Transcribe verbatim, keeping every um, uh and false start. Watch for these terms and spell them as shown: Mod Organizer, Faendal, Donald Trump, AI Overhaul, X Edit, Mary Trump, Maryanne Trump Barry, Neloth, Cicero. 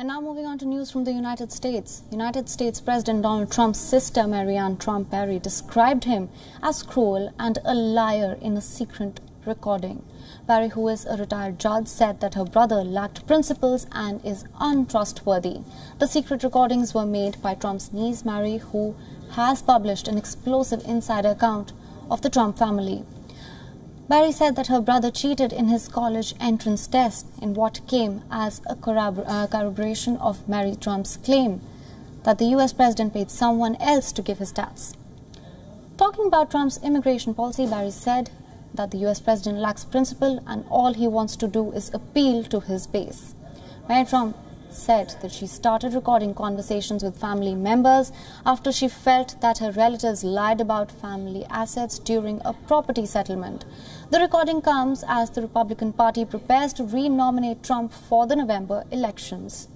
And now moving on to news from the United States. United States President Donald Trump's sister Maryanne Trump Barry described him as cruel and a liar in a secret recording. Barry, who is a retired judge, said that her brother lacked principles and is untrustworthy. The secret recordings were made by Trump's niece Mary, who has published an explosive insider account of the Trump family. Barry said that her brother cheated in his college entrance test, in what came as a corrobor uh, corroboration of Mary Trump's claim that the U S president paid someone else to give his stats. Talking about Trump's immigration policy, Barry said that the U S president lacks principle and all he wants to do is appeal to his base. Mary Trump said that she started recording conversations with family members after she felt that her relatives lied about family assets during a property settlement. The recording comes as the Republican Party prepares to re-nominate Trump for the November elections.